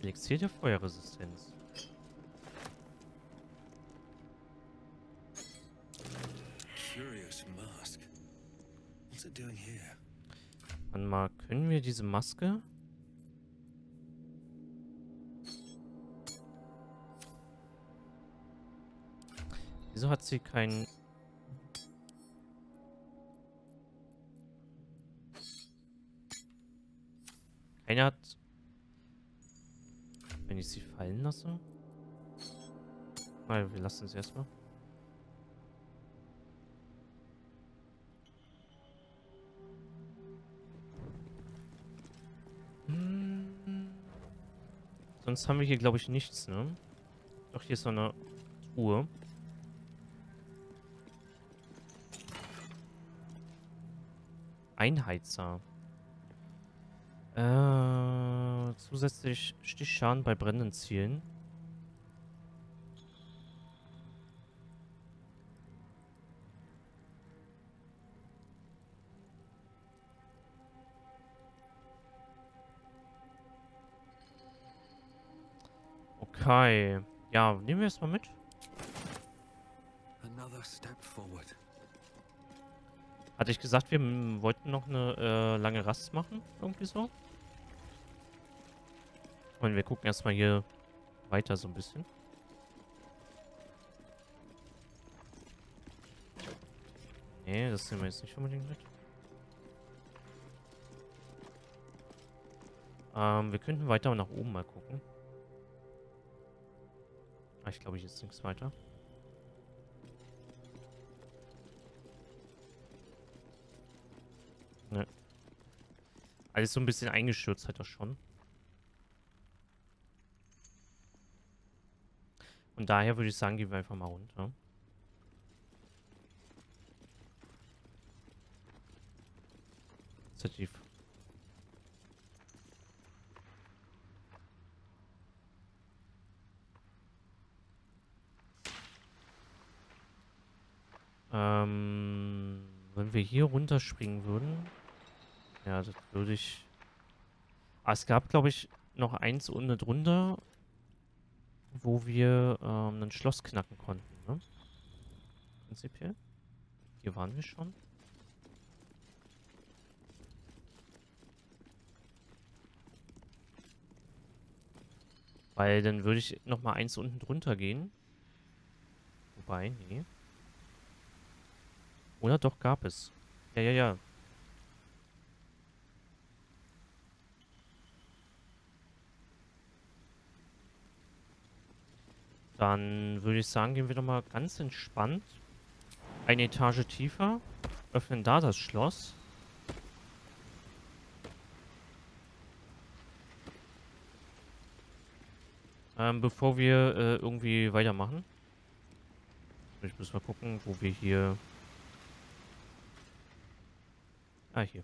Elixier der Feuerresistenz. Warte mal, können wir diese Maske? Wieso hat sie keinen... Keiner hat... Wenn ich sie fallen lasse? Nein, wir lassen es erstmal. Sonst haben wir hier, glaube ich, nichts, ne? Doch, hier ist noch eine Truhe. Einheizer. Zusätzlich Stichschaden bei brennenden Zielen. Okay. Ja, nehmen wir es mal mit. Hatte ich gesagt, wir wollten noch eine lange Rast machen? Irgendwie so? Und wir gucken erstmal hier weiter so ein bisschen. Nee, das nehmen wir jetzt nicht unbedingt mit. Wir könnten weiter nach oben mal gucken. Ah, ich glaube, hier ist nichts weiter. Ne. Alles so ein bisschen eingestürzt halt das schon. Und daher würde ich sagen, gehen wir einfach mal runter. Sehr tief. Wenn wir hier runterspringen würden... Ja, das würde ich... Ah, es gab, glaube ich, noch eins unten drunter... wo wir ein Schloss knacken konnten, ne? Prinzipiell. Hier waren wir schon. Weil dann würde ich nochmal eins unten drunter gehen. Wobei, nee. Oder doch, gab es. Ja, ja, ja. Dann würde ich sagen, gehen wir doch mal ganz entspannt eine Etage tiefer, öffnen da das Schloss. Bevor wir irgendwie weitermachen. Ich muss mal gucken, wo wir hier... Ah, hier.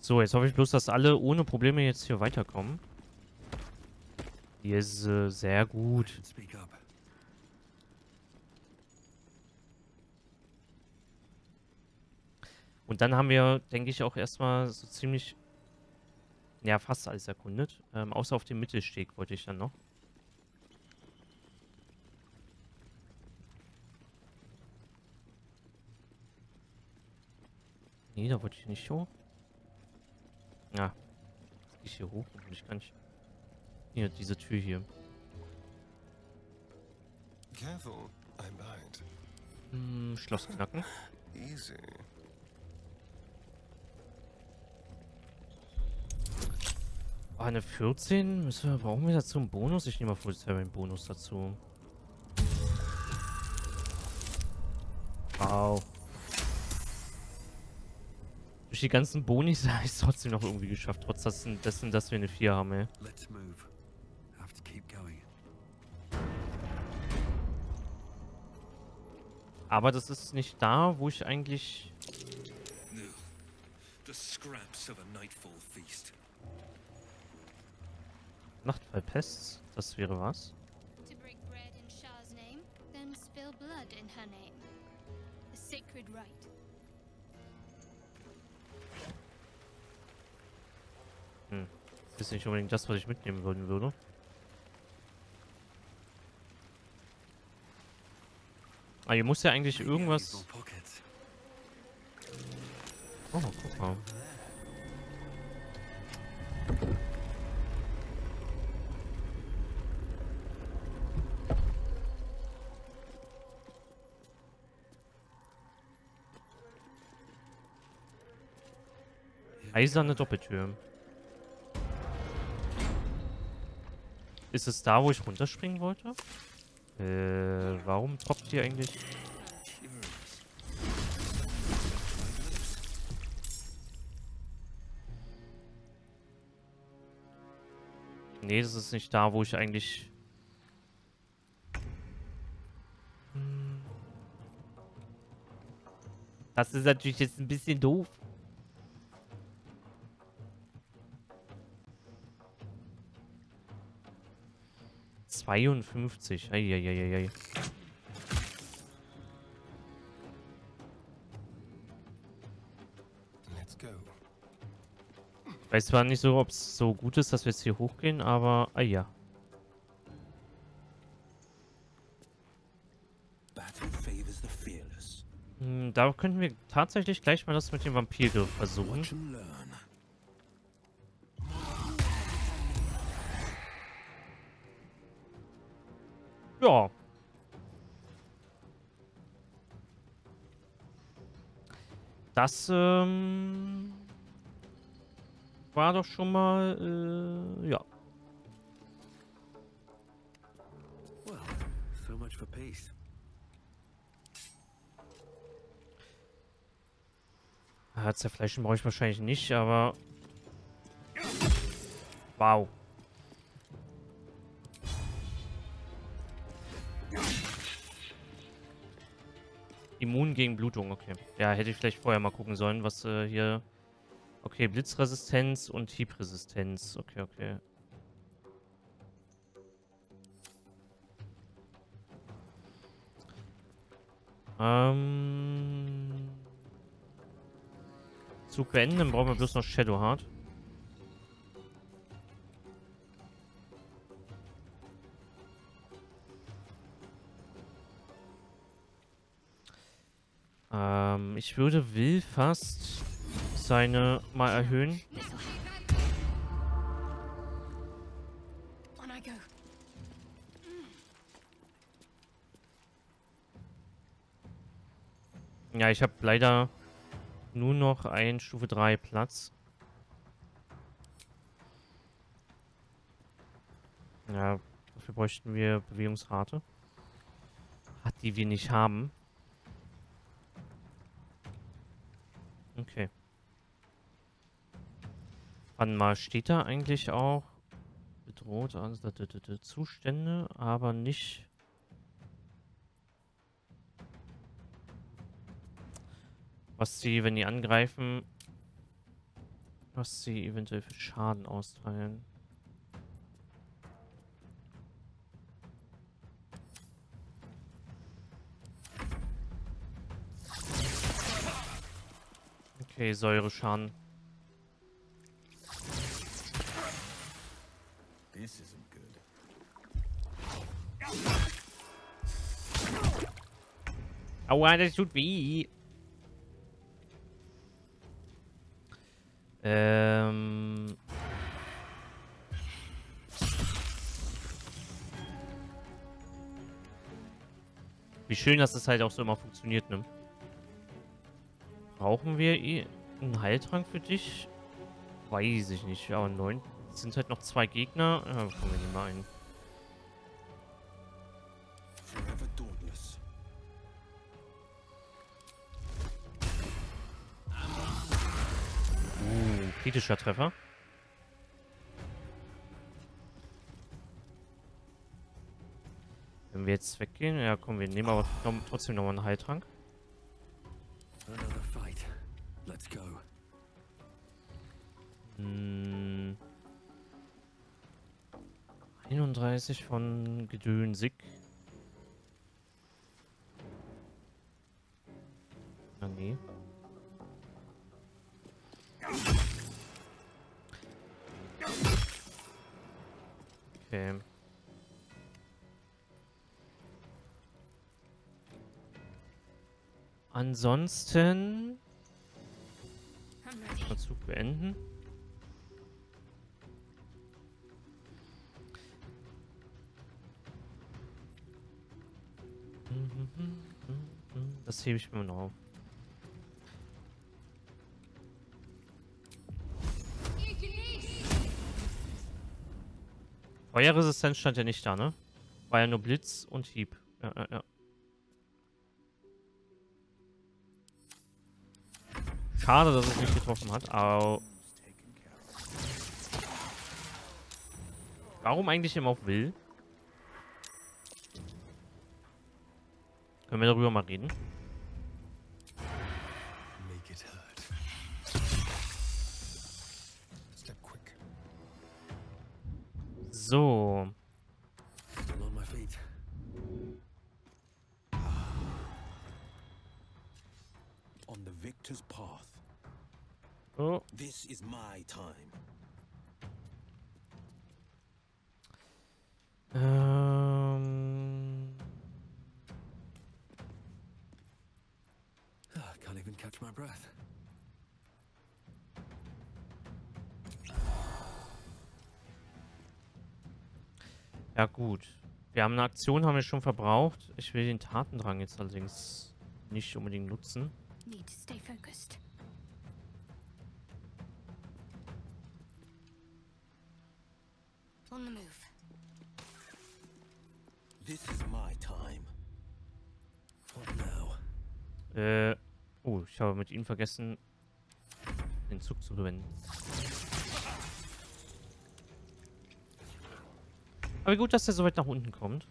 So, jetzt hoffe ich bloß, dass alle ohne Probleme jetzt hier weiterkommen. Hier ist sehr gut. Und dann haben wir, denke ich, auch erstmal so ziemlich, ja, fast alles erkundet. Außer auf dem Mittelsteg wollte ich dann noch. Nee, da wollte ich nicht hoch. Ja, jetzt gehe ich hier hoch und ich kann nicht. Hier, diese Tür hier. Schloss knacken. Easy. Oh, eine 14? Brauchen wir dazu einen Bonus? Ich nehme mal vorsichtshalber einen Bonus dazu. Wow. Durch die ganzen Bonis habe ich es trotzdem noch irgendwie geschafft, trotz dessen, dass wir eine 4 haben, ey. Aber das ist nicht da, wo ich eigentlich... Nachtfallpest, das wäre was. inscribed in her name. A sacred rite. Hm. Das ist nicht unbedingt das, was ich mitnehmen wollen würde. Ah, hier muss ja eigentlich irgendwas... Oh, guck mal. Eiserne Doppeltür. Ist es da, wo ich runterspringen wollte? Warum tropft hier eigentlich? Nee, das ist nicht da, wo ich eigentlich... Das ist natürlich jetzt ein bisschen doof. Eieieiei. Ich weiß zwar nicht so, ob es so gut ist, dass wir jetzt hier hochgehen, aber... Ah ja. Hm, da könnten wir tatsächlich gleich mal das mit dem Vampir versuchen. Ja. Das, war doch schon mal, ja. Zerfleischen brauche ich wahrscheinlich nicht, aber... Wow. Immun gegen Blutung, okay. Ja, hätte ich vielleicht vorher mal gucken sollen, was hier... Okay, Blitzresistenz und Hiebresistenz. Okay, okay. Zug beenden, dann brauchen wir bloß noch Shadow Heart. Ich will fast seine mal erhöhen. Ja, ich habe leider nur noch einen Stufe 3 Platz. Ja, dafür bräuchten wir Bewegungsrate. Hat die wir nicht haben. Okay. Wann mal steht da eigentlich auch bedroht also Zustände, aber nicht. Was sie, wenn die angreifen, was sie eventuell für Schaden austeilen. Okay, Säureschaden. This isn't good. Aua, das tut weh. Wie schön, dass das halt auch so immer funktioniert, ne? Brauchen wir einen Heiltrank für dich? Weiß ich nicht. Aber 9. Es sind halt noch 2 Gegner. Ja, kommen wir nicht mal ein. Kritischer Treffer. Wenn wir jetzt weggehen, ja komm, wir nehmen aber trotzdem nochmal einen Heiltrank. Let's go. Hm. 31 von Gedönsig. Okay. Ansonsten... Verzug beenden. Das hebe ich mir noch auf. Feuerresistenz stand ja nicht da, ne? War ja nur Blitz und Hieb. Ja, ja, ja. Schade, dass es mich getroffen hat. Au. Warum eigentlich immer auf Will? Können wir darüber mal reden? So. Oh. Ja gut, wir haben eine Aktion, haben wir schon verbraucht. Ich will den Tatendrang jetzt allerdings nicht unbedingt nutzen. Oh, ich habe mit ihm vergessen, den Zug zu verwenden. Aber gut, dass der so weit nach unten kommt.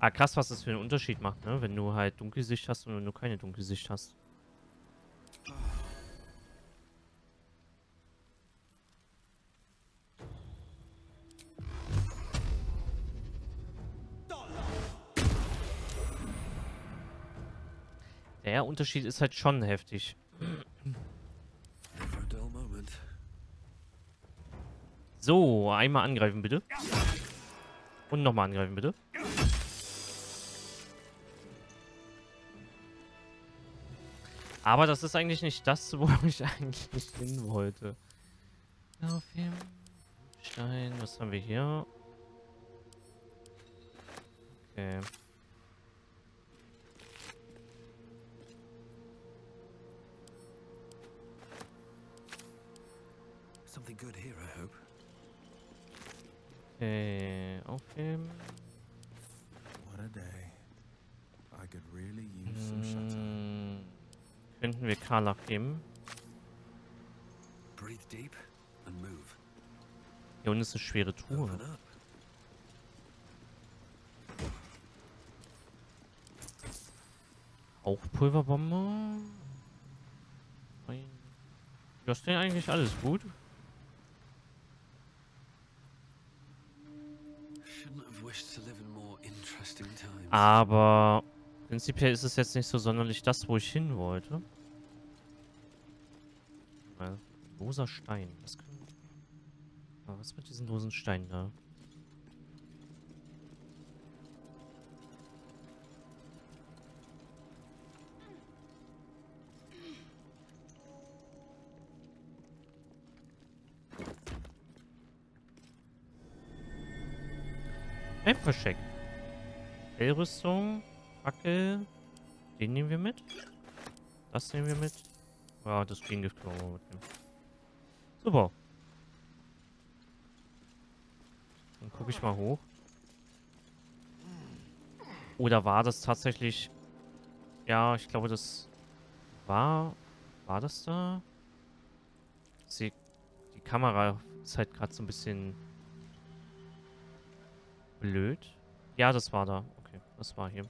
Ah, krass, was das für einen Unterschied macht, ne? Wenn du halt Dunkelsicht hast und wenn du keine Dunkelsicht hast. Der Unterschied ist halt schon heftig. So, einmal angreifen bitte. Und nochmal angreifen bitte. Aber das ist eigentlich nicht das, wo ich eigentlich hin wollte. Auf jeden Stein, was haben wir hier? Okay. Okay, aufheben. Könnten wir Karlach geben? Hier unten ist eine schwere Truhe. Auch Pulverbomber? Du hast denn eigentlich alles gut? Aber prinzipiell ist es jetzt nicht so sonderlich das, wo ich hin wollte. Loser Stein. Was mit diesen losen Steinen da? Vercheck. Fellrüstung, Fackel, den nehmen wir mit. Das nehmen wir mit. Wow, das Gegengift können wir mitnehmen. Super. Dann gucke ich mal hoch. Oder war das tatsächlich... Ja, ich glaube, das war... War das da? Die Kamera ist halt gerade so ein bisschen... Blöd. Ja, das war da. Okay, das war hier.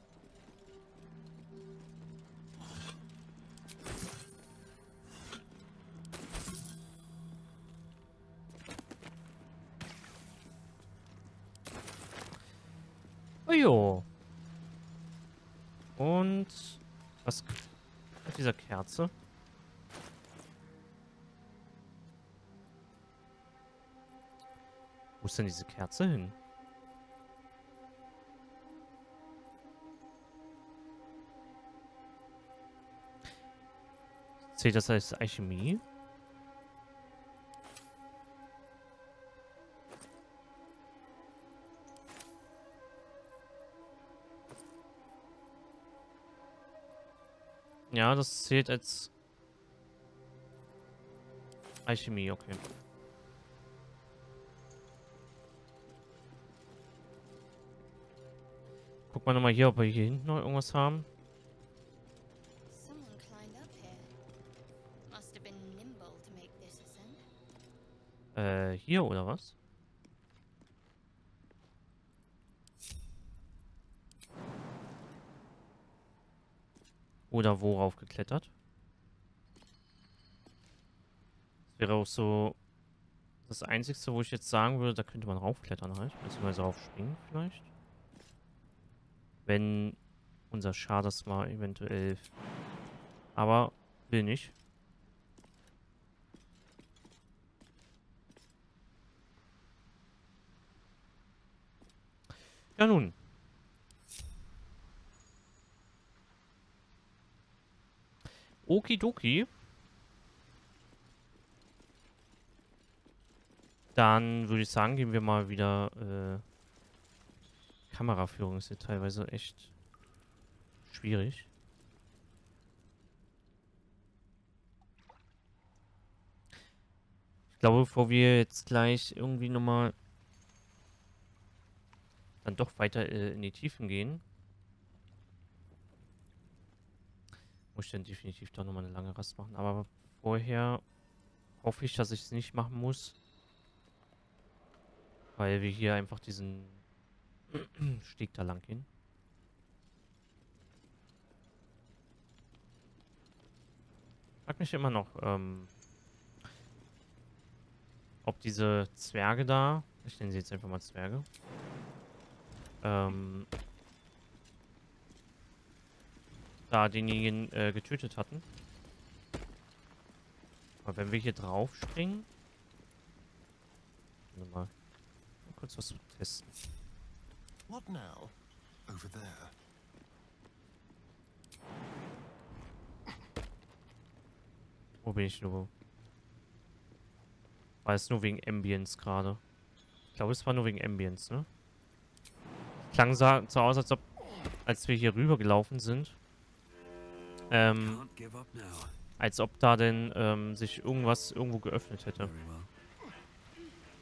Ojo. Und was mit dieser Kerze? Wo ist denn diese Kerze hin? Zählt das als Alchemie? Ja, das zählt als Alchemie, okay. Guck mal nochmal hier, ob wir hier hinten noch irgendwas haben. Hier oder was? Oder worauf geklettert? Das wäre auch so das Einzige, wo ich jetzt sagen würde, da könnte man raufklettern halt. Beziehungsweise raufspringen vielleicht. Wenn unser Schar das mal eventuell... Aber will nicht. Ja nun. Okidoki. Dann würde ich sagen, gehen wir mal wieder... Kameraführung ist hier teilweise echt schwierig. Ich glaube, bevor wir jetzt gleich irgendwie nochmal... dann doch weiter in die Tiefen gehen. Muss ich dann definitiv doch nochmal eine lange Rast machen. Aber vorher hoffe ich, dass ich es nicht machen muss. Weil wir hier einfach diesen Steg da lang gehen. Frag mich immer noch, ob diese Zwerge da, ich nenne sie jetzt einfach mal Zwerge, da denjenigen getötet hatten. Aber wenn wir hier drauf springen, mal kurz was testen. What now? Over there. Wo bin ich nur? War es nur wegen Ambience gerade? Ich glaube, es war nur wegen Ambience, ne? Klang so aus, als ob, als wir hier rüber gelaufen sind, als ob da denn sich irgendwas irgendwo geöffnet hätte.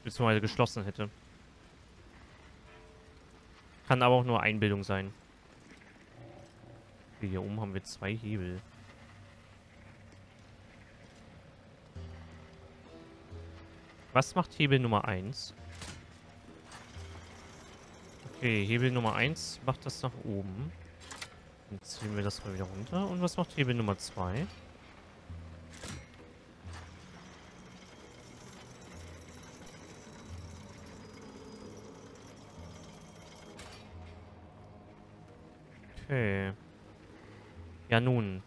Beziehungsweise geschlossen hätte. Kann aber auch nur Einbildung sein. Hier oben haben wir 2 Hebel. Was macht Hebel Nummer 1? Okay, Hebel Nummer 1 macht das nach oben. Dann ziehen wir das mal wieder runter. Und was macht Hebel Nummer 2? Okay. Ja nun.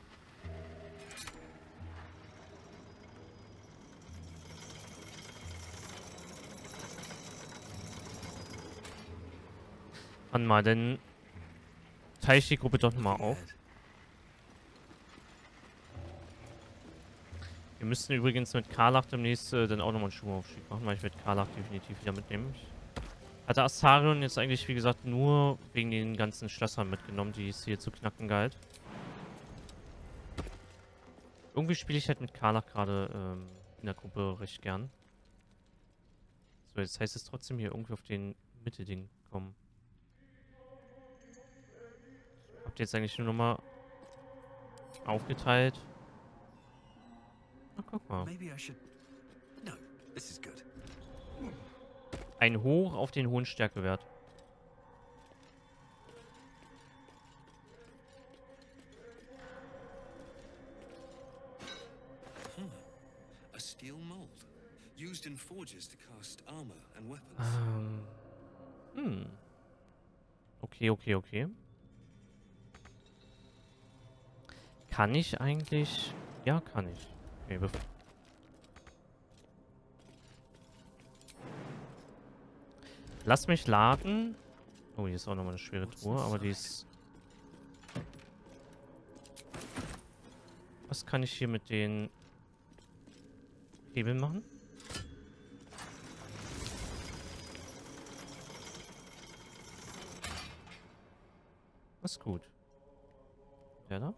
Warte mal, dann teile ich die Gruppe doch nochmal auf. Wir müssten übrigens mit Karlach demnächst dann auch nochmal einen Schuhaufstieg machen, weil ich werde Karlach definitiv wieder mitnehmen. Ich hatte Astarion jetzt eigentlich, wie gesagt, nur wegen den ganzen Schlössern mitgenommen, die es hier zu knacken galt. Irgendwie spiele ich halt mit Karlach gerade in der Gruppe recht gern. So, jetzt heißt es trotzdem hier irgendwie auf den Mitte-Ding kommen. Habt ihr jetzt eigentlich nur nochmal aufgeteilt? Na, guck mal. Ein Hoch auf den hohen Stärkewert. Okay. Kann ich eigentlich... Ja, kann ich. Okay, lass mich laden. Oh, hier ist auch nochmal eine schwere Truhe, aber die ist... Was kann ich hier mit den Hebeln machen? Das ist gut. Der da?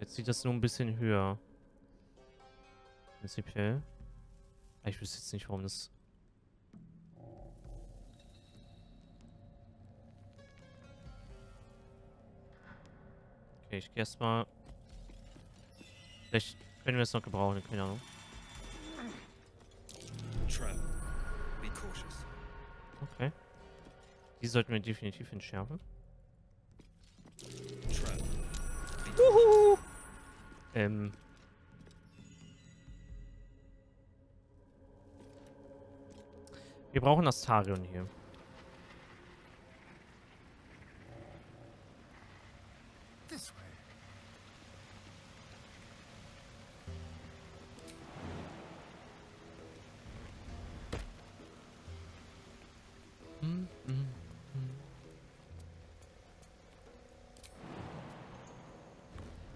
Jetzt sieht das nur ein bisschen höher. Prinzipiell. Ich wüsste jetzt nicht, warum das... Okay, ich gehe erstmal... Vielleicht können wir es noch gebrauchen, keine Ahnung. Okay. Die sollten wir definitiv entschärfen. Uhuhu. Wir brauchen Astarion hier.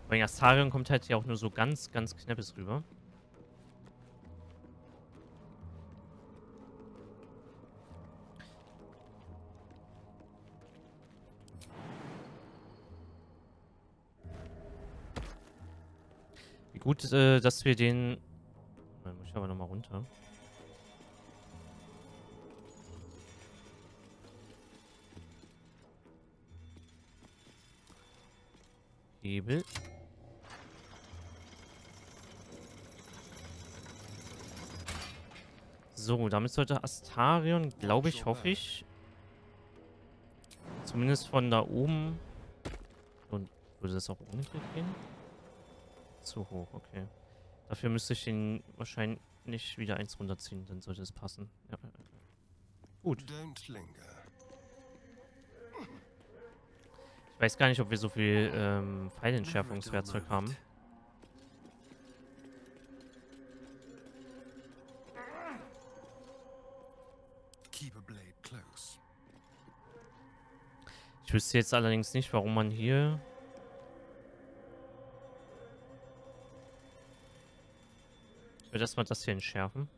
Bei Astarion kommt halt ja auch nur so ganz knappes rüber. Wie gut, dass wir den... Dann muss ich aber nochmal runter. Hebel. So, damit sollte Astarion, glaube ich, hoffe ich, zumindest von da oben, und würde das auch ohne Klick gehen? Zu hoch, okay. Dafür müsste ich den wahrscheinlich nicht wieder eins runterziehen, dann sollte es passen. Ja. Gut. Ich weiß gar nicht, ob wir so viel Pfeilentschärfungswerkzeug haben. Ich wüsste jetzt allerdings nicht, warum man hier... Ich würde erstmal das hier entschärfen.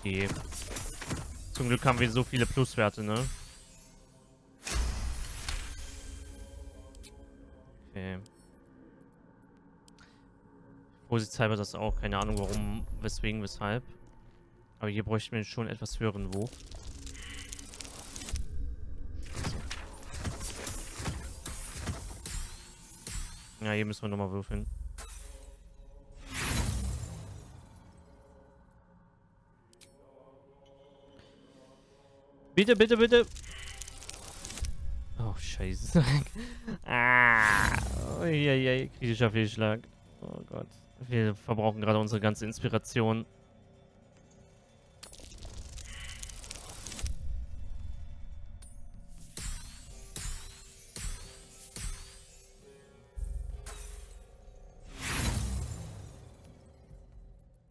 Okay. Zum Glück haben wir so viele Pluswerte, ne? Okay. Vorsichtshalber das auch. Keine Ahnung warum, weswegen, weshalb. Aber hier bräuchten wir schon etwas höheren Wurf. Ja, hier müssen wir nochmal würfeln. Bitte, bitte, bitte! Oh, scheiße. Kritischer Fehlschlag. Oh Gott. Wir verbrauchen gerade unsere ganze Inspiration.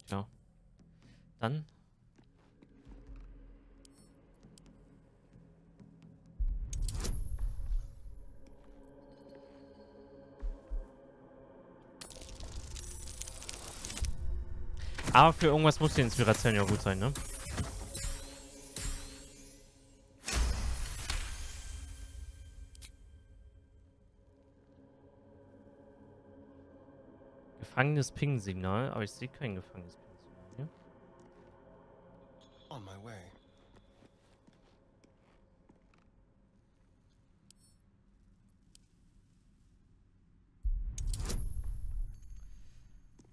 Ja. Dann. Aber für irgendwas muss die Inspiration ja gut sein, ne? Gefangenes Ping-Signal, aber ich sehe kein gefangenes Ping-Signal hier. On my way.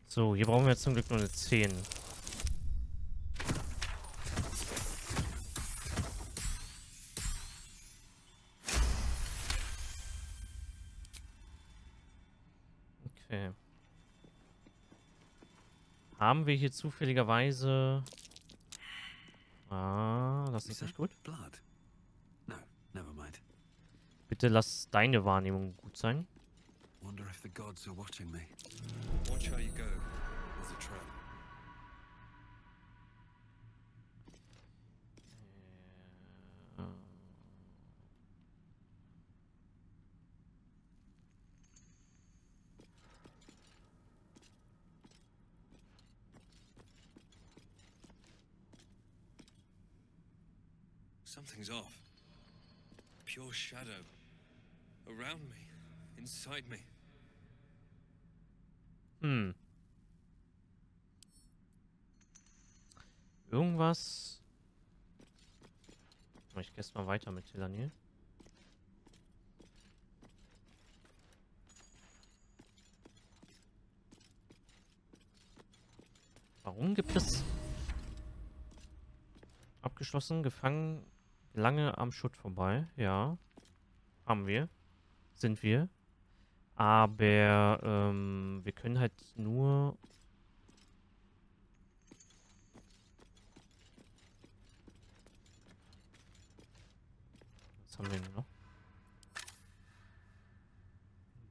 So, hier brauchen wir jetzt zum Glück nur eine 10. Okay. Haben wir hier zufälligerweise... Ah, das ist nicht gut. Bitte lass deine Wahrnehmung gut sein. Something's off. Pure shadow. Around me. Inside me. Hm. Irgendwas. Ich gehe erstmal weiter mit Telaniel. Warum gibt es... Abgeschlossen, gefangen... Lange am Schutt vorbei, ja. Haben wir. Sind wir. Aber wir können halt nur... Was haben wir denn noch?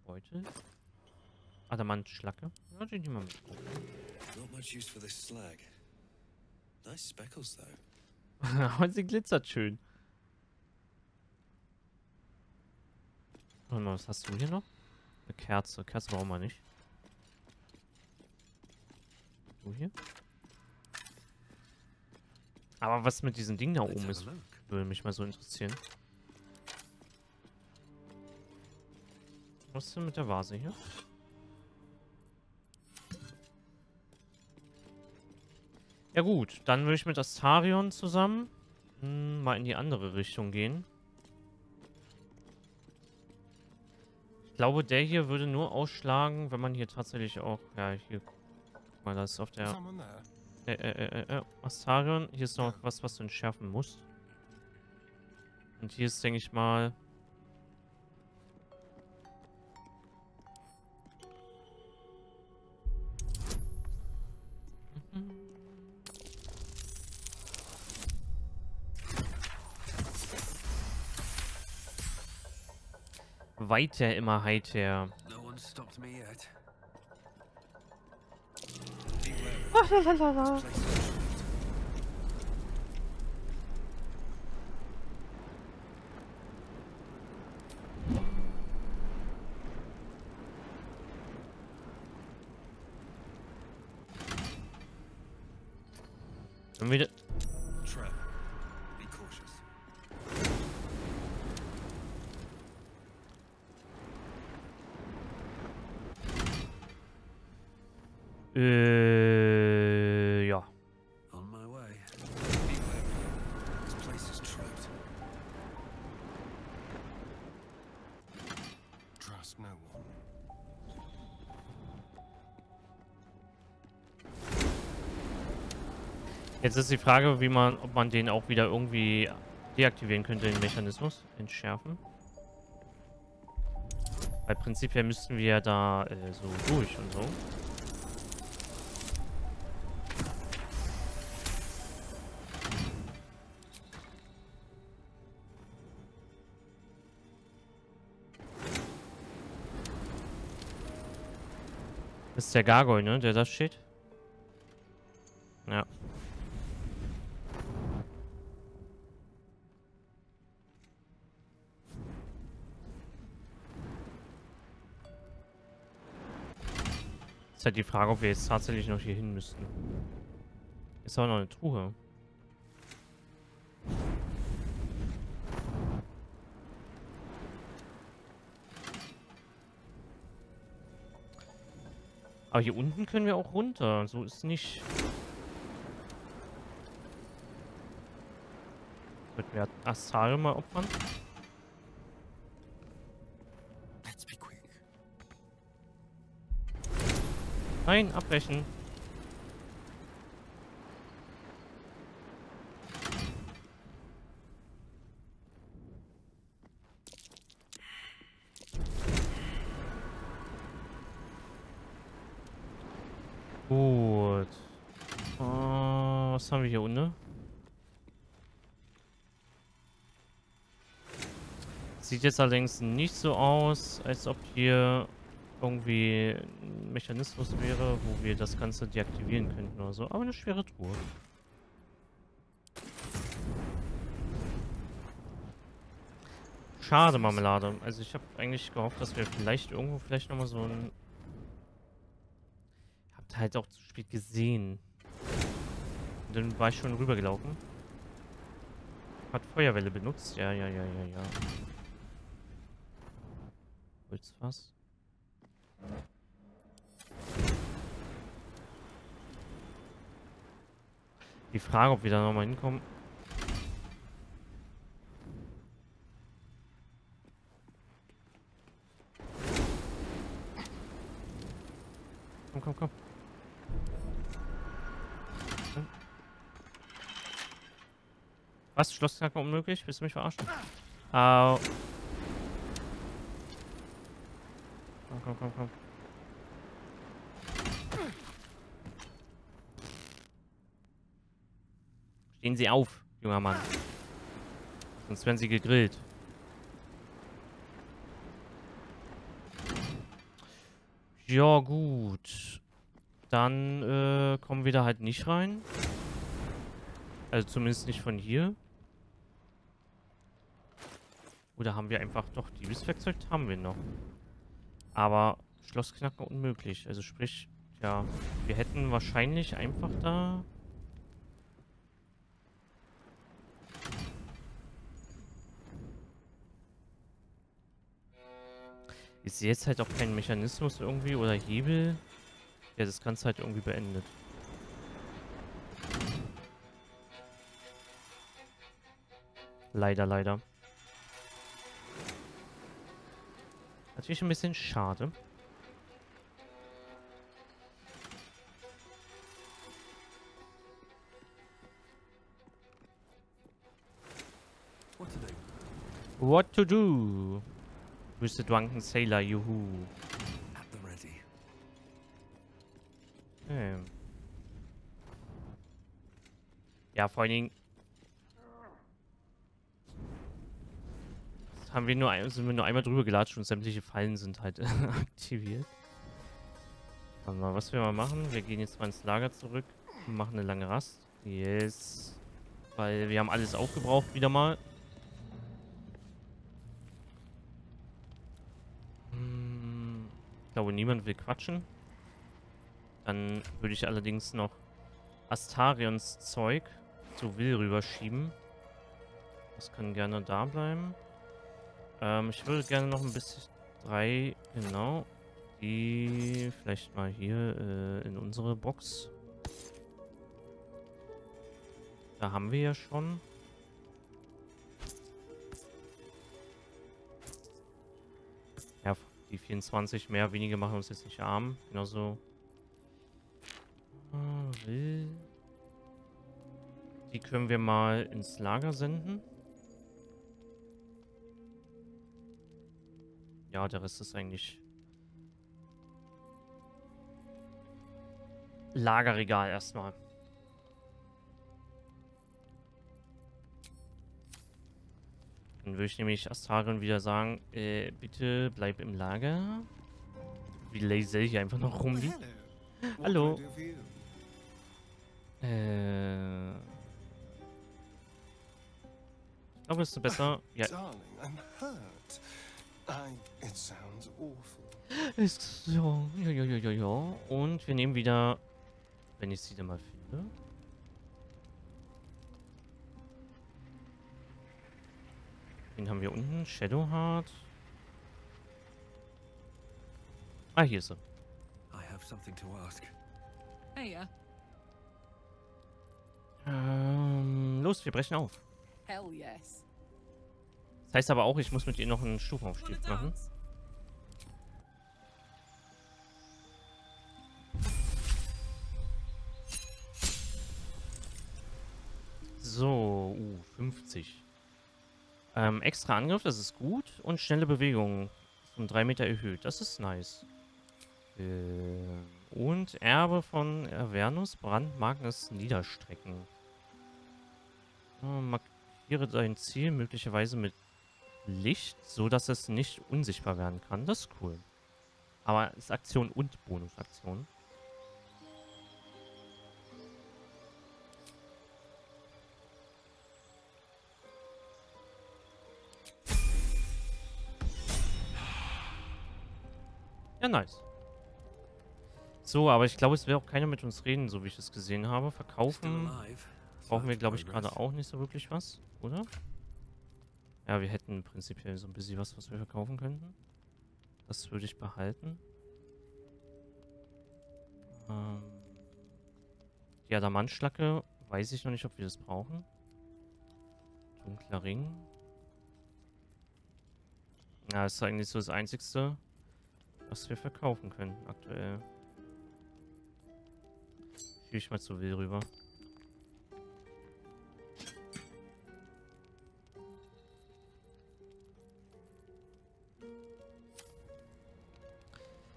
Beutel. Adamantschlacke. Ja, die nehmen wir mit. Not much use for this slag. Nice speckles though. Und sie glitzert schön. Warte mal, was hast du hier noch? Eine Kerze. Kerze brauchen wir nicht. Du hier? Aber was mit diesem Ding da oben ist, würde mich mal so interessieren. Was ist denn mit der Vase hier? Ja gut, dann würde ich mit Astarion zusammen mal in die andere Richtung gehen. Ich glaube, der hier würde nur ausschlagen, wenn man hier tatsächlich auch... Ja, hier... Guck mal, das ist auf der... Astarion, hier ist noch was, was du entschärfen musst. Und hier ist, denke ich mal... Weiter immer heiter. Und wieder. Ja. Jetzt ist die Frage, wie man, ob man den auch wieder irgendwie deaktivieren könnte, den Mechanismus. Entschärfen. Weil prinzipiell müssten wir ja da so durch und so. Das ist der Gargoyle, ne, der da steht. Ja. Ist halt die Frage, ob wir jetzt tatsächlich noch hier hin müssten. Ist auch noch eine Truhe. Aber hier unten können wir auch runter, so ist es nicht. Wird wir Astarion mal opfern? Nein, abbrechen. Gut. Was haben wir hier unten? Sieht jetzt allerdings nicht so aus, als ob hier irgendwie ein Mechanismus wäre, wo wir das Ganze deaktivieren könnten oder so. Aber eine schwere Truhe. Schade, Marmelade. Also ich habe eigentlich gehofft, dass wir vielleicht irgendwo nochmal so ein... Habt halt auch zu spät gesehen. Und dann war ich schon rübergelaufen. Hat Feuerwelle benutzt. Ja. Holzfass. Die Frage, ob wir da nochmal hinkommen. Komm. Was? Schlossknacken unmöglich? Willst du mich verarschen? Au. Komm. Stehen Sie auf, junger Mann. Sonst werden Sie gegrillt. Ja, gut. Dann kommen wir da halt nicht rein. Also zumindest nicht von hier. Oder haben wir einfach doch Diebeswerkzeug? Haben wir noch. Aber Schlossknacken unmöglich. Also sprich, ja, wir hätten wahrscheinlich einfach da... Ich sehe jetzt halt auch keinen Mechanismus irgendwie oder Hebel, der das Ganze halt irgendwie beendet. Leider. Natürlich ein bisschen schade. What to do? Wüste Drunken Sailor, juhu. Okay. Ja, vor allen Dingen. Sind wir nur einmal drüber gelatscht und sämtliche Fallen sind halt aktiviert. Aber was wir mal machen, wir gehen jetzt mal ins Lager zurück und machen eine lange Rast. Yes. Weil wir haben alles aufgebraucht wieder mal. Ich glaube, niemand will quatschen. Dann würde ich allerdings noch Astarions Zeug zu Will rüberschieben. Das kann gerne da bleiben. Ich würde gerne noch ein bisschen... Genau. Die vielleicht mal hier in unsere Box. Da haben wir ja schon. Ja, die 24 mehr, weniger machen uns jetzt nicht arm. Genauso. Die können wir mal ins Lager senden. Ja, der Rest ist eigentlich Lagerregal erstmal. Dann würde ich nämlich Astarion wieder sagen, bitte bleib im Lager. Wie Lazel hier einfach noch rumliegt. Hallo. Ich glaube, es ist besser. Ja. Ist so. Ja. Und wir nehmen wieder, wenn ich sie dann mal finde. Den haben wir unten. Shadow Heart. Ah, hier ist er. I have something to ask. Hey, ja. Los, wir brechen auf. Hell yes. Das heißt aber auch, ich muss mit ihr noch einen Stufenaufstieg machen. So, 50. Extra Angriff, das ist gut. Und schnelle Bewegung. Um 3 Meter erhöht. Das ist nice. Und Erbe von Avernus, Brandmagnes niederstrecken. Markiere dein Ziel möglicherweise mit Licht, sodass es nicht unsichtbar werden kann. Das ist cool. Aber ist Aktion und Bonusaktion. Ja, nice. So, aber ich glaube, es will auch keiner mit uns reden, so wie ich es gesehen habe. Verkaufen brauchen wir, glaube ich, gerade auch nicht so wirklich was, oder? Ja, wir hätten prinzipiell so ein bisschen was, was wir verkaufen könnten. Das würde ich behalten. Die Adamantschlacke, weiß ich noch nicht, ob wir das brauchen. Dunkler Ring. Ja, das ist eigentlich so das Einzigste, was wir verkaufen können aktuell. Fühle ich mal zu wild rüber.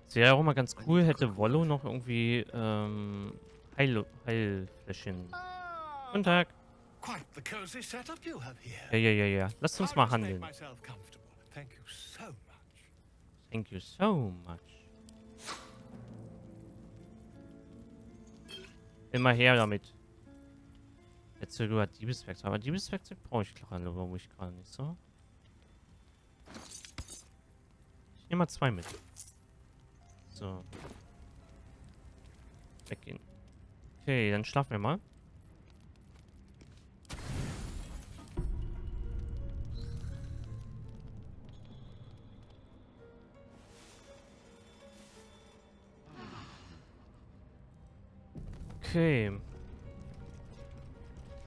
Es wäre auch mal ganz cool, hätte Wollo noch irgendwie Heilfläschchen. Guten Tag. Ja. Lasst uns mal handeln. Thank you so much. Immer her damit. Jetzt sogar Diebeswerkzeug. Aber Diebeswerkzeug brauche ich gerade nicht so. Ich nehme mal 2 mit. So. Weggehen. Okay, dann schlafen wir mal. Okay.